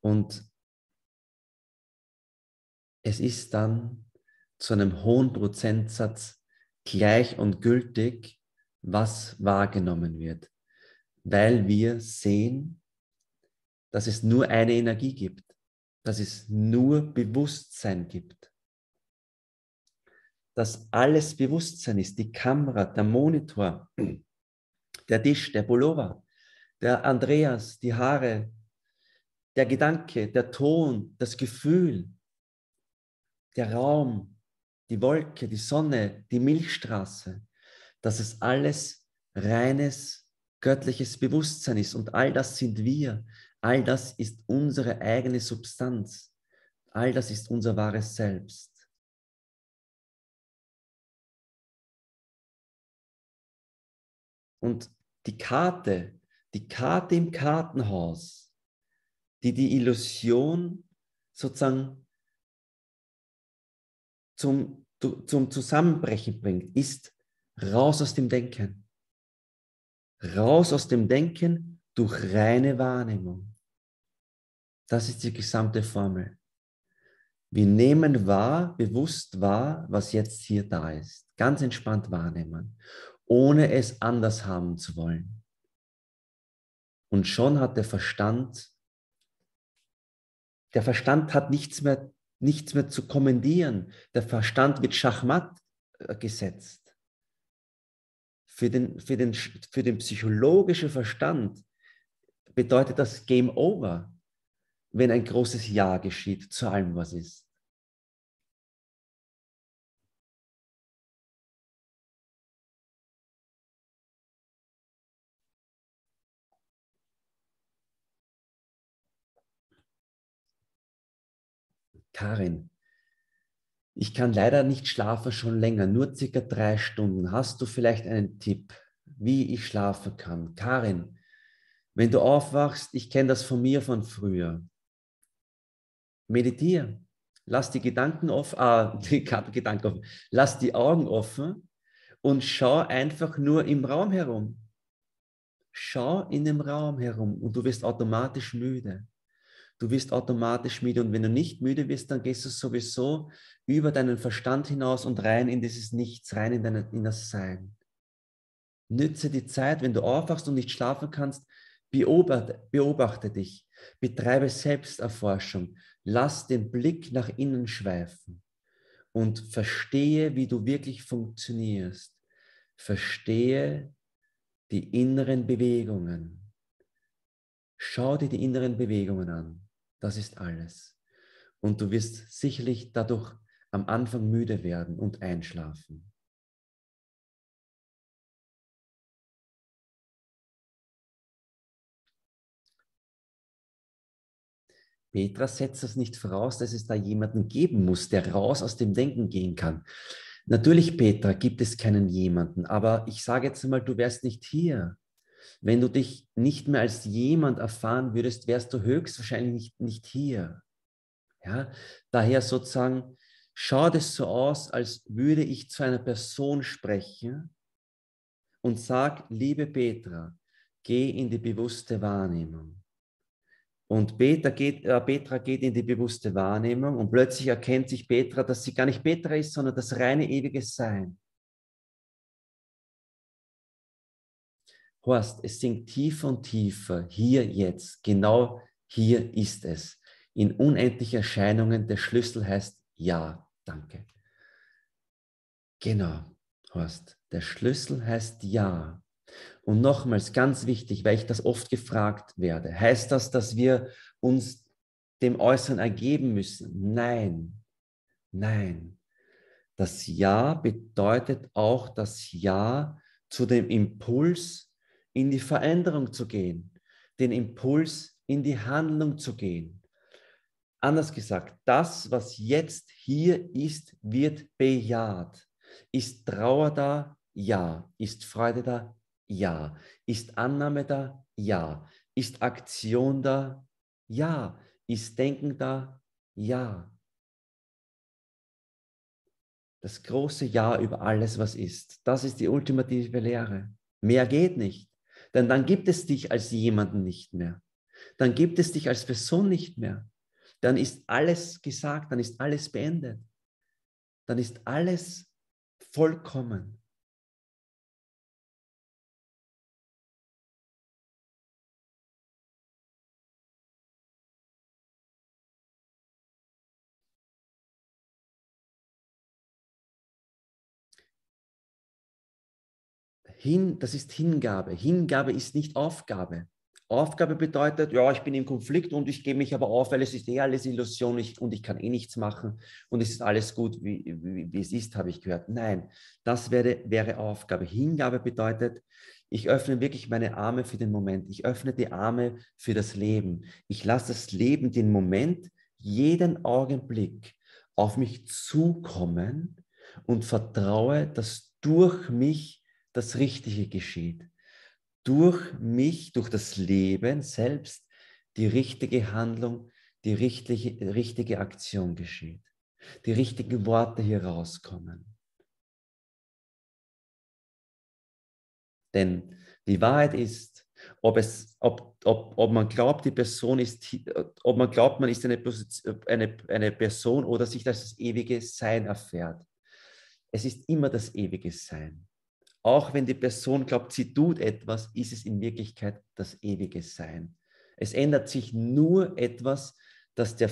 Und es ist dann zu einem hohen Prozentsatz gleich und gültig, was wahrgenommen wird, weil wir sehen, dass es nur eine Energie gibt, dass es nur Bewusstsein gibt, dass alles Bewusstsein ist, die Kamera, der Monitor, der Tisch, der Pullover, der Andreas, die Haare, der Gedanke, der Ton, das Gefühl, der Raum, die Wolke, die Sonne, die Milchstraße, dass es alles reines göttliches Bewusstsein ist. Und all das sind wir. All das ist unsere eigene Substanz. All das ist unser wahres Selbst. Und die Karte, die Karte im Kartenhaus, die die Illusion sozusagen zum, zum Zusammenbrechen bringt, ist raus aus dem Denken. Raus aus dem Denken durch reine Wahrnehmung. Das ist die gesamte Formel. Wir nehmen wahr, bewusst wahr, was jetzt hier da ist. Ganz entspannt wahrnehmen, ohne es anders haben zu wollen. Und schon hat der Verstand Der Verstand hat nichts mehr, nichts mehr zu kommandieren. Der Verstand wird Schachmatt gesetzt. Für den, für den, für den psychologischen Verstand bedeutet das Game Over, wenn ein großes Ja geschieht zu allem, was ist. Karin, ich kann leider nicht schlafen schon länger, nur circa drei Stunden. Hast du vielleicht einen Tipp, wie ich schlafen kann? Karin, wenn du aufwachst, ich kenne das von mir von früher. Meditiere, lass die Gedanken offen, äh, die Gedanken offen, lass die Augen offen und schau einfach nur im Raum herum. Schau in dem Raum herum und du wirst automatisch müde. Du wirst automatisch müde und wenn du nicht müde wirst, dann gehst du sowieso über deinen Verstand hinaus und rein in dieses Nichts, rein in, deine, in das Sein. Nütze die Zeit, wenn du aufwachst und nicht schlafen kannst, beobachte, beobachte dich, betreibe Selbsterforschung, lass den Blick nach innen schweifen und verstehe, wie du wirklich funktionierst. Verstehe die inneren Bewegungen. Schau dir die inneren Bewegungen an. Das ist alles. Und du wirst sicherlich dadurch am Anfang müde werden und einschlafen. Petra setzt das nicht voraus, dass es da jemanden geben muss, der raus aus dem Denken gehen kann. Natürlich, Petra, gibt es keinen jemanden, aber ich sage jetzt mal, du wärst nicht hier. Wenn du dich nicht mehr als jemand erfahren würdest, wärst du höchstwahrscheinlich nicht, nicht hier. Ja? Daher sozusagen, schaut es so aus, als würde ich zu einer Person sprechen und sage, liebe Petra, geh in die bewusste Wahrnehmung. Und Petra geht, äh, Petra geht in die bewusste Wahrnehmung und plötzlich erkennt sich Petra, dass sie gar nicht Petra ist, sondern das reine ewige Sein. Horst, es sinkt tiefer und tiefer, hier jetzt, genau hier ist es. In unendlichen Erscheinungen, der Schlüssel heißt Ja, danke. Genau, Horst, der Schlüssel heißt Ja. Und nochmals ganz wichtig, weil ich das oft gefragt werde, heißt das, dass wir uns dem Äußeren ergeben müssen? Nein, nein. Das Ja bedeutet auch das Ja zu dem Impuls, in die Veränderung zu gehen, den Impuls, in die Handlung zu gehen. Anders gesagt, das, was jetzt hier ist, wird bejaht. Ist Trauer da? Ja. Ist Freude da? Ja. Ja. Ist Annahme da? Ja. Ist Aktion da? Ja. Ist Denken da? Ja. Das große Ja über alles, was ist. Das ist die ultimative Lehre. Mehr geht nicht. Denn dann gibt es dich als jemanden nicht mehr. Dann gibt es dich als Person nicht mehr. Dann ist alles gesagt, dann ist alles beendet. Dann ist alles vollkommen. Hin, das ist Hingabe. Hingabe ist nicht Aufgabe. Aufgabe bedeutet, ja, ich bin im Konflikt und ich gebe mich aber auf, weil es ist eh alles Illusion ich, und ich kann eh nichts machen und es ist alles gut, wie, wie, wie es ist, habe ich gehört. Nein, das wäre, wäre Aufgabe. Hingabe bedeutet, ich öffne wirklich meine Arme für den Moment. Ich öffne die Arme für das Leben. Ich lasse das Leben, den Moment, jeden Augenblick auf mich zukommen und vertraue, dass durch mich das Richtige geschieht. Durch mich, durch das Leben selbst, die richtige Handlung, die richtige, richtige Aktion geschieht. Die richtigen Worte hier rauskommen. Denn die Wahrheit ist, ob, es, ob, ob, ob man glaubt, die Person ist, ob man glaubt, man ist eine, eine, eine Person oder sich das ewige Sein erfährt. Es ist immer das ewige Sein. Auch wenn die Person glaubt, sie tut etwas, ist es in Wirklichkeit das ewige Sein. Es ändert sich nur etwas, dass der,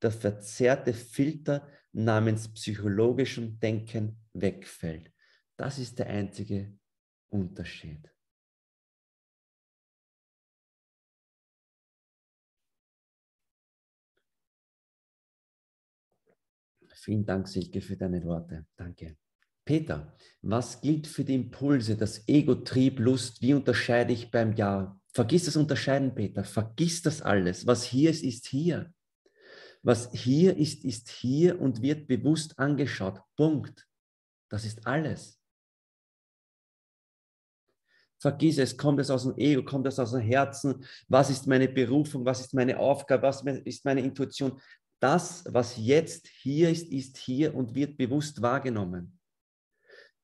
der verzerrte Filter namens psychologischem Denken wegfällt. Das ist der einzige Unterschied. Vielen Dank, Silke, für deine Worte. Danke. Peter, was gilt für die Impulse, das Ego, Trieb, Lust, wie unterscheide ich beim Ja? Vergiss das Unterscheiden, Peter, vergiss das alles. Was hier ist, ist hier. Was hier ist, ist hier und wird bewusst angeschaut. Punkt. Das ist alles. Vergiss es, kommt es aus dem Ego, kommt es aus dem Herzen? Was ist meine Berufung, was ist meine Aufgabe, was ist meine Intuition? Das, was jetzt hier ist, ist hier und wird bewusst wahrgenommen.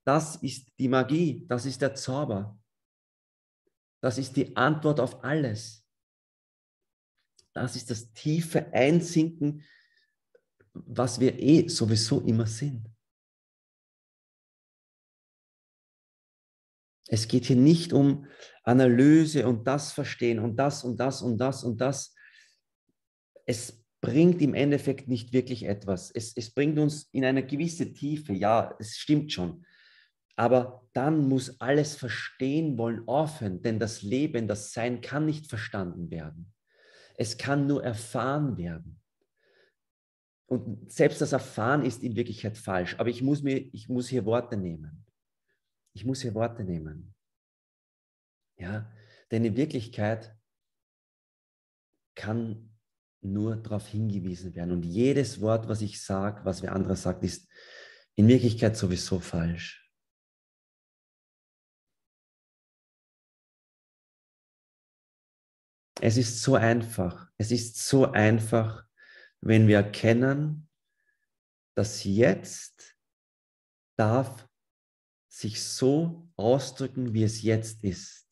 Das ist die Magie, das ist der Zauber. Das ist die Antwort auf alles. Das ist das tiefe Einsinken, was wir eh sowieso immer sind. Es geht hier nicht um Analyse und das Verstehen und das und das und das und das. Es bringt im Endeffekt nicht wirklich etwas. Es, es bringt uns in eine gewisse Tiefe, ja, es stimmt schon. Aber dann muss alles verstehen wollen aufhören, denn das Leben, das Sein kann nicht verstanden werden. Es kann nur erfahren werden. Und selbst das Erfahren ist in Wirklichkeit falsch. Aber ich muss, mir, ich muss hier Worte nehmen. Ich muss hier Worte nehmen. Ja? Denn in Wirklichkeit kann nur darauf hingewiesen werden. Und jedes Wort, was ich sage, was wer anderer sagt, ist in Wirklichkeit sowieso falsch. Es ist so einfach. Es ist so einfach, wenn wir erkennen, dass jetzt darf sich so ausdrücken, wie es jetzt ist.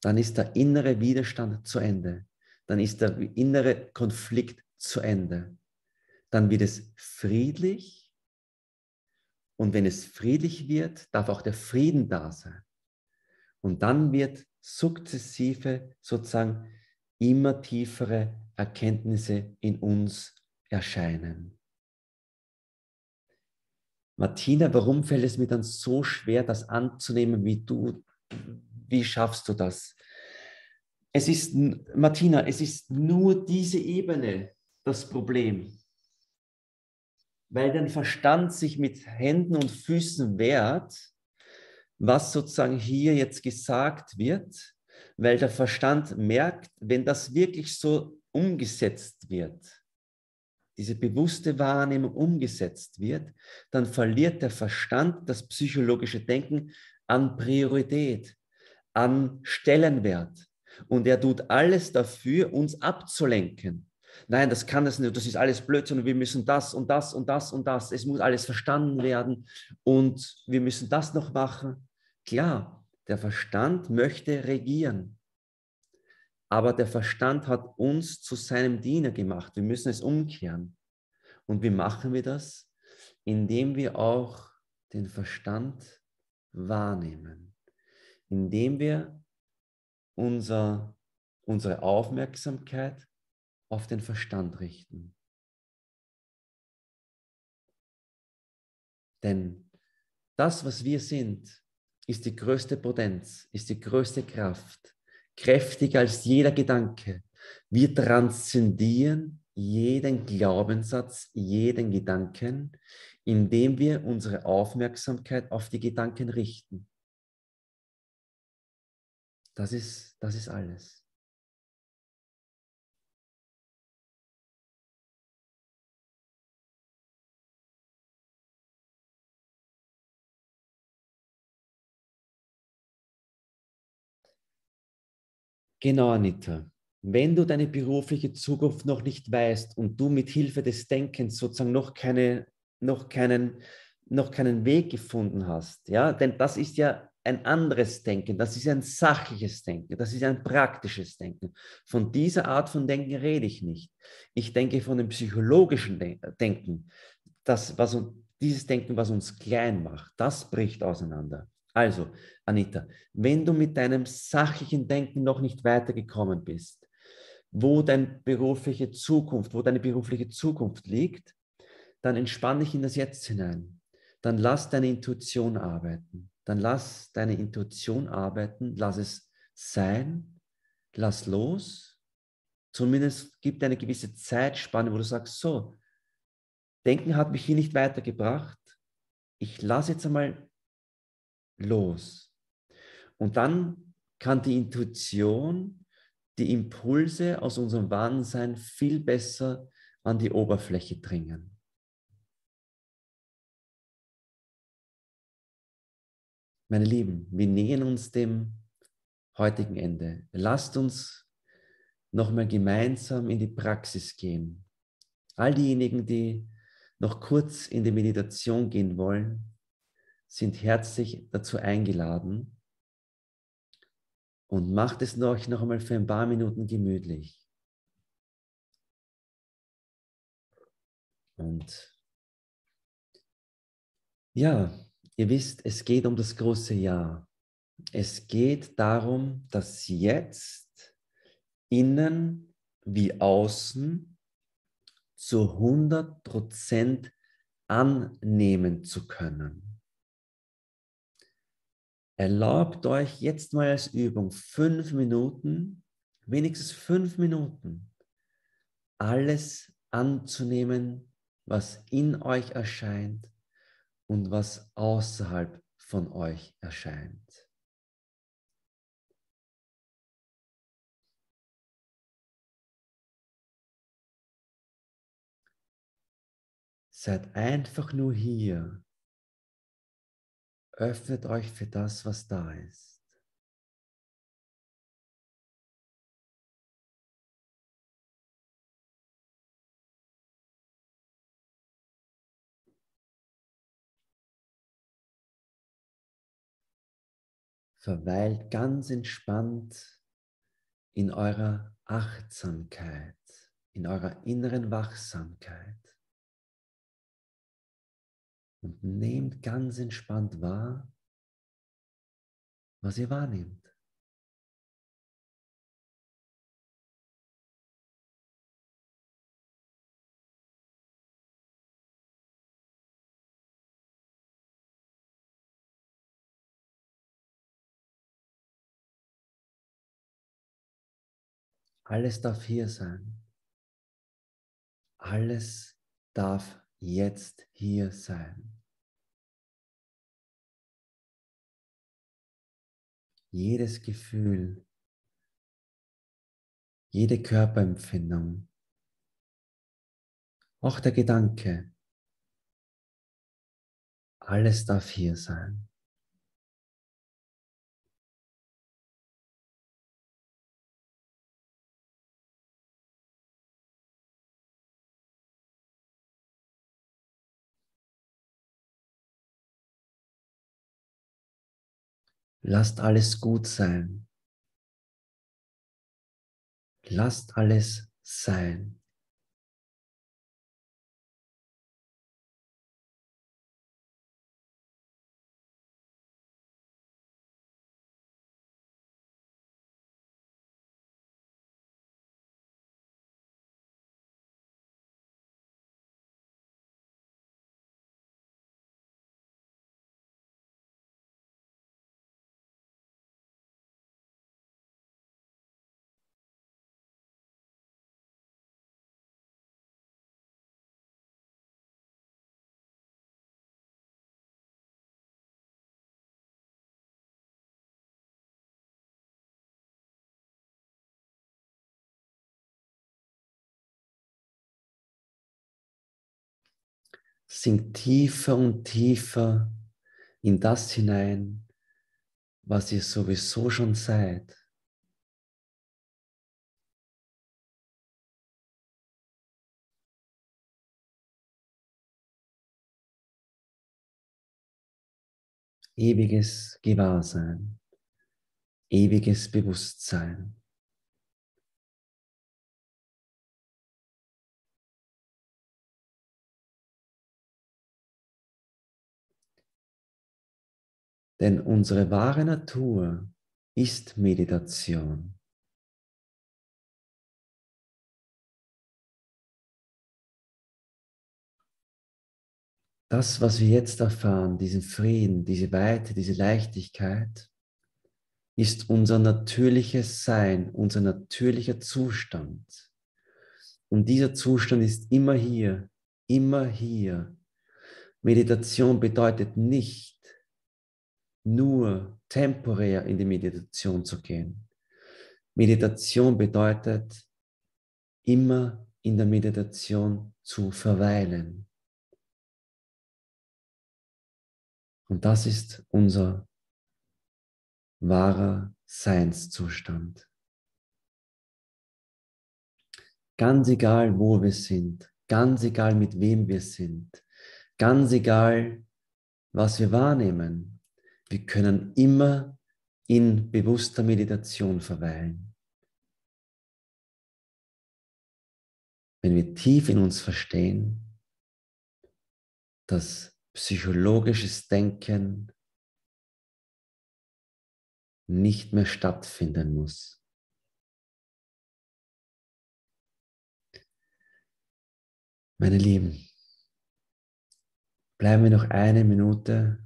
Dann ist der innere Widerstand zu Ende. Dann ist der innere Konflikt zu Ende. Dann wird es friedlich. Und wenn es friedlich wird, darf auch der Frieden da sein. Und dann wird sukzessive, sozusagen immer tiefere Erkenntnisse in uns erscheinen. Martina, warum fällt es mir dann so schwer, das anzunehmen, wie du, wie schaffst du das? Es ist, Martina, es ist nur diese Ebene das Problem. Weil dein Verstand sich mit Händen und Füßen wehrt, was sozusagen hier jetzt gesagt wird, weil der Verstand merkt, wenn das wirklich so umgesetzt wird, diese bewusste Wahrnehmung umgesetzt wird, dann verliert der Verstand das psychologische Denken an Priorität, an Stellenwert. Und er tut alles dafür, uns abzulenken. Nein, das kann das nicht, das ist alles Blödsinn, wir müssen das und das und das und das, es muss alles verstanden werden und wir müssen das noch machen. Klar, der Verstand möchte regieren, aber der Verstand hat uns zu seinem Diener gemacht. Wir müssen es umkehren. Und wie machen wir das? Indem wir auch den Verstand wahrnehmen, indem wir unser, unsere Aufmerksamkeit auf den Verstand richten. Denn das, was wir sind, ist die größte Potenz, ist die größte Kraft, kräftiger als jeder Gedanke. Wir transzendieren jeden Glaubenssatz, jeden Gedanken, indem wir unsere Aufmerksamkeit auf die Gedanken richten. Das ist, das ist alles. Genau, Anita. Wenn du deine berufliche Zukunft noch nicht weißt und du mit Hilfe des Denkens sozusagen noch, keine, noch, keinen, noch keinen Weg gefunden hast, ja, denn das ist ja ein anderes Denken, das ist ein sachliches Denken, das ist ein praktisches Denken. Von dieser Art von Denken rede ich nicht. Ich denke von dem psychologischen Denken, das, was, dieses Denken, was uns klein macht, das bricht auseinander. Also, Anita, wenn du mit deinem sachlichen Denken noch nicht weitergekommen bist, wo deine berufliche Zukunft, wo deine berufliche Zukunft liegt, dann entspann dich in das Jetzt hinein. Dann lass deine Intuition arbeiten. Dann lass deine Intuition arbeiten, lass es sein, lass los. Zumindest gibt eine gewisse Zeitspanne, wo du sagst, so, Denken hat mich hier nicht weitergebracht. Ich lasse jetzt einmal los. Und dann kann die Intuition die Impulse aus unserem Wahrnehmungssein viel besser an die Oberfläche dringen. Meine Lieben, wir nähern uns dem heutigen Ende. Lasst uns nochmal gemeinsam in die Praxis gehen. All diejenigen, die noch kurz in die Meditation gehen wollen, sind herzlich dazu eingeladen und macht es euch noch einmal für ein paar Minuten gemütlich. Und ja, ihr wisst, es geht um das große Ja. Es geht darum, dass jetzt innen wie außen zu hundert Prozent annehmen zu können. Erlaubt euch jetzt mal als Übung fünf Minuten, wenigstens fünf Minuten, alles anzunehmen, was in euch erscheint und was außerhalb von euch erscheint. Seid einfach nur hier. Öffnet euch für das, was da ist. Verweilt ganz entspannt in eurer Achtsamkeit, in eurer inneren Wachsamkeit. Und nehmt ganz entspannt wahr, was ihr wahrnehmt. Alles darf hier sein. Alles darf jetzt hier sein. Jedes Gefühl, jede Körperempfindung, auch der Gedanke, alles darf hier sein. Lasst alles gut sein. Lasst alles sein. Sinkt tiefer und tiefer in das hinein, was ihr sowieso schon seid. Ewiges Gewahrsein, ewiges Bewusstsein. Denn unsere wahre Natur ist Meditation. Das, was wir jetzt erfahren, diesen Frieden, diese Weite, diese Leichtigkeit, ist unser natürliches Sein, unser natürlicher Zustand. Und dieser Zustand ist immer hier, immer hier. Meditation bedeutet nicht, nur temporär in die Meditation zu gehen. Meditation bedeutet, immer in der Meditation zu verweilen. Und das ist unser wahrer Seinszustand. Ganz egal, wo wir sind, Ganz egal, mit wem wir sind. Ganz egal, was wir wahrnehmen. Wir können immer in bewusster Meditation verweilen. Wenn wir tief in uns verstehen, dass psychologisches Denken nicht mehr stattfinden muss. Meine Lieben, bleiben wir noch eine Minute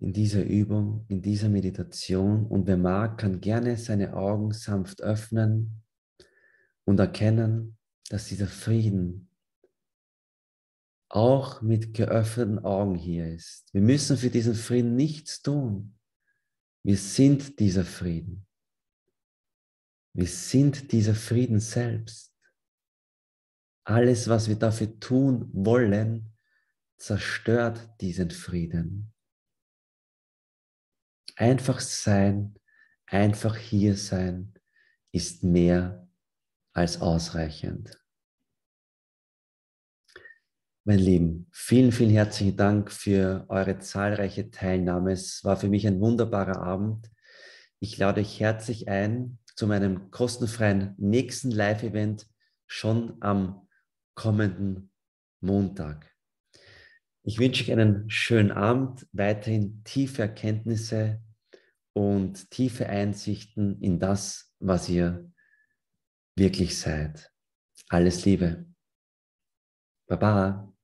in dieser Übung, in dieser Meditation, und wer mag, kann gerne seine Augen sanft öffnen und erkennen, dass dieser Frieden auch mit geöffneten Augen hier ist. Wir müssen für diesen Frieden nichts tun. Wir sind dieser Frieden. Wir sind dieser Frieden selbst. Alles, was wir dafür tun wollen, zerstört diesen Frieden. Einfach sein, einfach hier sein, ist mehr als ausreichend. Meine Lieben, vielen, vielen herzlichen Dank für eure zahlreiche Teilnahme. Es war für mich ein wunderbarer Abend. Ich lade euch herzlich ein zu meinem kostenfreien nächsten Live-Event schon am kommenden Montag. Ich wünsche euch einen schönen Abend, weiterhin tiefe Erkenntnisse und tiefe Einsichten in das, was ihr wirklich seid. Alles Liebe. Baba.